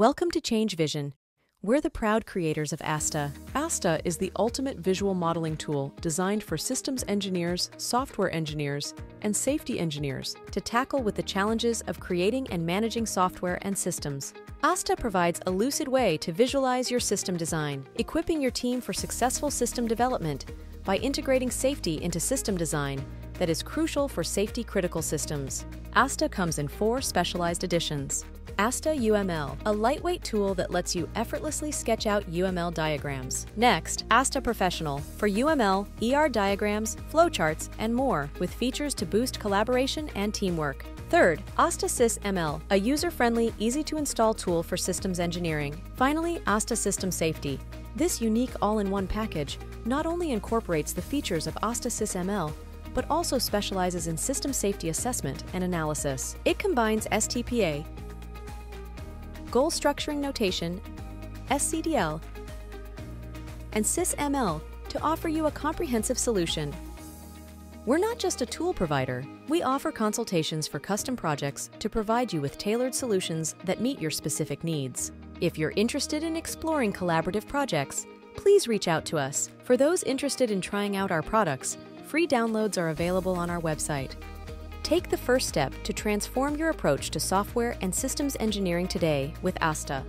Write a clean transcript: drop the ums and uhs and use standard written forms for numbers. Welcome to ChangeVision. We're the proud creators of Astah. Astah is the ultimate visual modeling tool designed for systems engineers, software engineers, and safety engineers to tackle with the challenges of creating and managing software and systems. Astah provides a lucid way to visualize your system design, equipping your team for successful system development by integrating safety into system design that is crucial for safety-critical systems. Astah comes in 4 specialized editions. Astah UML, a lightweight tool that lets you effortlessly sketch out UML diagrams. Next, Astah Professional, for UML, ER diagrams, flowcharts, and more, with features to boost collaboration and teamwork. Third, Astah SysML, a user-friendly, easy-to-install tool for systems engineering. Finally, Astah System Safety. This unique all-in-one package not only incorporates the features of Astah SysML, but also specializes in system safety assessment and analysis. It combines STPA, Goal Structuring Notation, SCDL, and SysML to offer you a comprehensive solution. We're not just a tool provider. We offer consultations for custom projects to provide you with tailored solutions that meet your specific needs. If you're interested in exploring collaborative projects, please reach out to us. For those interested in trying out our products, free downloads are available on our website. Take the first step to transform your approach to software and systems engineering today with Astah.